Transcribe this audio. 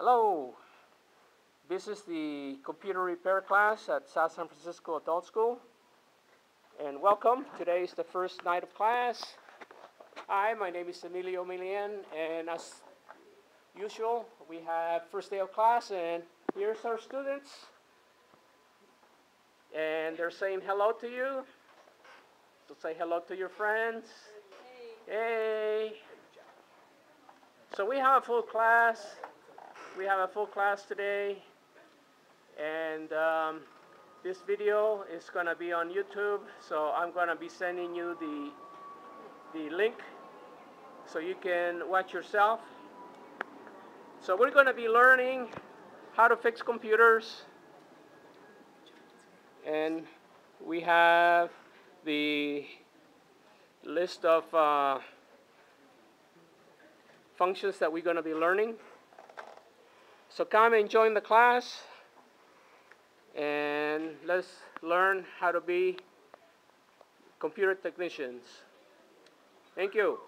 Hello, this is the computer repair class at South San Francisco Adult School, and welcome. Today is the first night of class. Hi, my name is Emilio Milian, and as usual, we have first day of class, and here's our students, and they're saying hello to you. So say hello to your friends. Hey. So we have a full class. We have a full class today, and this video is going to be on YouTube, so I'm going to be sending you the link so you can watch yourself. So we're going to be learning how to fix computers, and we have the list of functions that we're going to be learning. So come and join the class, and let's learn how to be computer technicians. Thank you.